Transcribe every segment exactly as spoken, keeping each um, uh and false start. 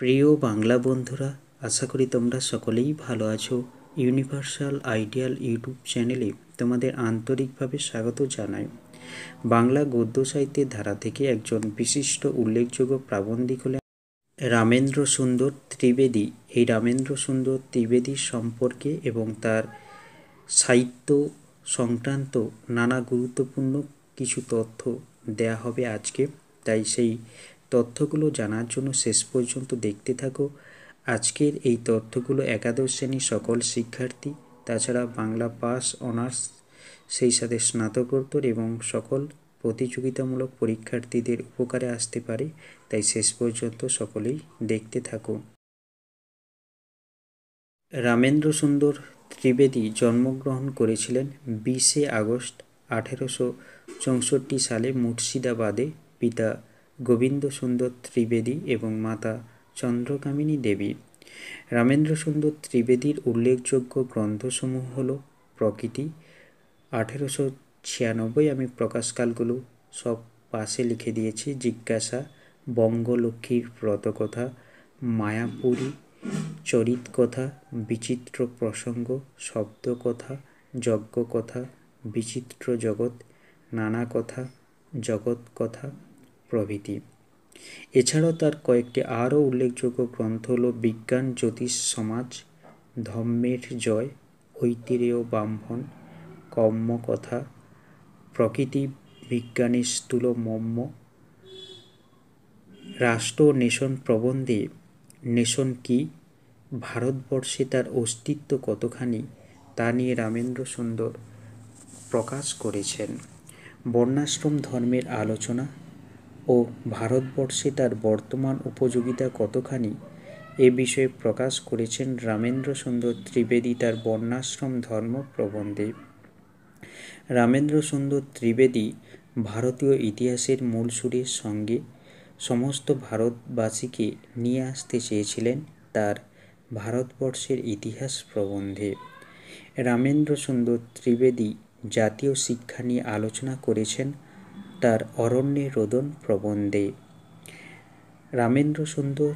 প্রিয় বাংলা বন্ধুরা আশা করি তোমরা সকলেই ভালো আছো। ইউনিভার্সাল আইডিয়াল ইউটিউব চ্যানেলে তোমাদের আন্তরিকভাবে স্বাগত জানাই। বাংলা গদ্য সাহিত্যের ধারা থেকে একজন বিশিষ্ট উল্লেখযোগ্য প্রাবন্ধিক হলেন রবীন্দ্র সুন্দর ত্রিবেদী। এই রবীন্দ্র সুন্দর ত্রিবেদীর সম্পর্কে এবং তার সাহিত্য সংক্রান্ত নানা গুরুত্বপূর্ণ কিছু তথ্য দেয়া হবে আজকে, তাই সেই তথ্যগুলো জানার জন্য শেষ পর্যন্ত দেখতে থাকো। আজকের এই তথ্যগুলো একাদশ শ্রেণীর সকল শিক্ষার্থী, তাছাড়া বাংলা পাস অনার্স সেই সাথে স্নাতকোত্তর এবং সকল প্রতিযোগিতামূলক পরীক্ষার্থীদের উপকারে আসতে পারে, তাই শেষ পর্যন্ত সকলেই দেখতে থাকো। রবীন্দ্র সুন্দর ত্রিবেদী জন্মগ্রহণ করেছিলেন বিশে আগস্ট আঠেরোশো চৌষট্টি সালে মুর্শিদাবাদে। পিতা গোবিন্দ সুন্দর ত্রিবেদী এবং মাতা চন্দ্রকামিনী দেবী। রবীন্দ্র সুন্দর ত্রিবেদীর উল্লেখযোগ্য গ্রন্থসমূহ হল প্রকৃতি আঠেরোশো ছিয়ানব্বই, আমি প্রকাশকালগুলো সব পাশে লিখে দিয়েছি, জিজ্ঞাসা, বঙ্গলক্ষ্মীর ব্রতকথা, মায়াপুরী, চরিতকথা, বিচিত্র প্রসঙ্গ, শব্দকথা, যজ্ঞকথা, বিচিত্র জগৎ, নানা কথা, জগৎ কথা প্রভৃতি। এছাড়াও তার কয়েকটি আরও উল্লেখযোগ্য গ্রন্থ হল বিজ্ঞান জ্যোতিষ সমাজ, ধম্মের জয়, ঐতিরেয় ব্রাহ্মণ, কর্মকথা, প্রকৃতি বিজ্ঞানের স্থূল মম্ম, রাষ্ট্র নেশন প্রবন্ধে নেশন কি, ভারতবর্ষে তার অস্তিত্ব কতখানি তা নিয়ে রবীন্দ্র সুন্দর প্রকাশ করেছেন, বর্ণাশ্রম ধর্মের আলোচনা ও ভারতবর্ষে তার বর্তমান উপযোগিতা কতখানি এ বিষয়ে প্রকাশ করেছেন রবীন্দ্র সুন্দর ত্রিবেদী তার বর্ণাশ্রম ধর্ম প্রবন্ধে। রবীন্দ্র সুন্দর ত্রিবেদী ভারতীয় ইতিহাসের মূলসুরের সঙ্গে সমস্ত ভারতবাসীকে নিয়ে আসতে চেয়েছিলেন তার ভারতবর্ষের ইতিহাস প্রবন্ধে। রবীন্দ্র সুন্দর ত্রিবেদী জাতীয় শিক্ষা নিয়ে আলোচনা করেছেন তার অরণ্যে রোদন প্রবন্ধে। রবীন্দ্র সুন্দর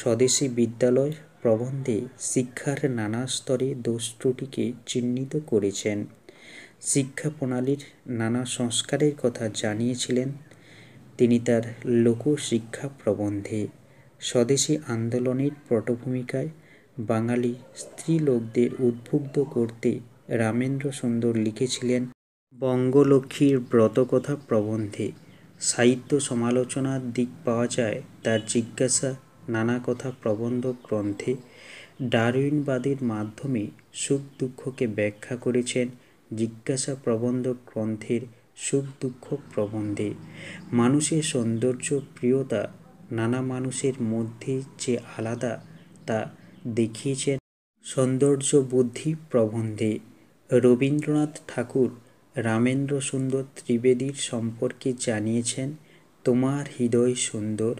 স্বদেশী বিদ্যালয় প্রবন্ধে শিক্ষার নানা স্তরে দোষ ত্রুটিকে চিহ্নিত করেছেন, শিক্ষা প্রণালীর নানা সংস্কারের কথা জানিয়েছিলেন তিনি তার লোকশিক্ষা প্রবন্ধে। স্বদেশী আন্দোলনের পটভূমিকায় বাঙালি স্ত্রী লোকদের উদ্বুদ্ধ করতে রবীন্দ্র সুন্দর লিখেছিলেন বঙ্গলক্ষ্মীর ব্রতকথা প্রবন্ধে। সাহিত্য সমালোচনার দিক পাওয়া যায় তার জিজ্ঞাসা নানা কথা প্রবন্ধ গ্রন্থে। ডারউইনবাদের মাধ্যমে সুখ দুঃখকে ব্যাখ্যা করেছেন জিজ্ঞাসা প্রবন্ধ গ্রন্থের সুখ দুঃখ প্রবন্ধে। মানুষের সৌন্দর্য প্রিয়তা নানা মানুষের মধ্যে যে আলাদা তা দেখিয়েছেন সৌন্দর্য বুদ্ধি প্রবন্ধে। রবীন্দ্রনাথ ঠাকুর রবীন্দ্র সুন্দর ত্রিবেদীর সম্পর্কে জানিয়েছেন তোমার হৃদয় সুন্দর,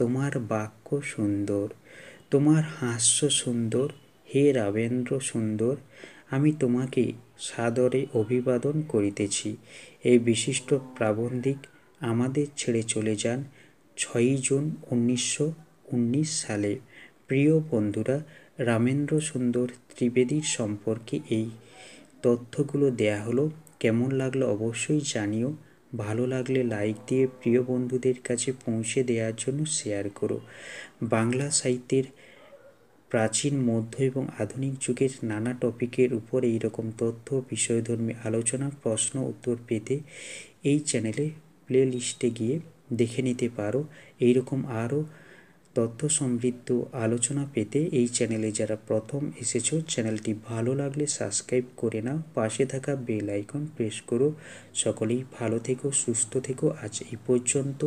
তোমার বাক্য সুন্দর, তোমার হাস্য সুন্দর, হে রবীন্দ্র সুন্দর আমি তোমাকে সাদরে অভিবাদন করিতেছি। এই বিশিষ্ট প্রাবন্ধিক আমাদের ছেড়ে চলে যান ছয়ই জুন উনিশশো উনিশ সালে। প্রিয় বন্ধুরা, রবীন্দ্র সুন্দর ত্রিবেদীর সম্পর্কে এই তথ্যগুলো দেয়া হলো, কেমন লাগলো অবশ্যই জানিও। ভালো লাগলে লাইক দিয়ে প্রিয় বন্ধুদের কাছে পৌঁছে দেওয়ার জন্য শেয়ার করো। বাংলা সাহিত্যের প্রাচীন মধ্য এবং আধুনিক যুগের নানা টপিকের উপর এইরকম তথ্য বিষয়ধর্মী আলোচনা প্রশ্ন উত্তর পেতে এই চ্যানেলে প্লে লিস্টে গিয়ে দেখে নিতে পারো। এইরকম আরও তথ্য সমৃদ্ধ আলোচনা পেতে এই চ্যানেলে যারা প্রথম এসেছো চ্যানেলটি ভালো লাগলে সাবস্ক্রাইব করে নাও, পাশে থাকা বেল আইকন প্রেস করো। সকলেই ভালো থেকো, সুস্থ থেকো। আজ এই পর্যন্ত,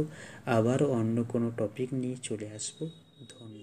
আবারও অন্য কোনো টপিক নিয়ে চলে আসবো। ধন্যবাদ।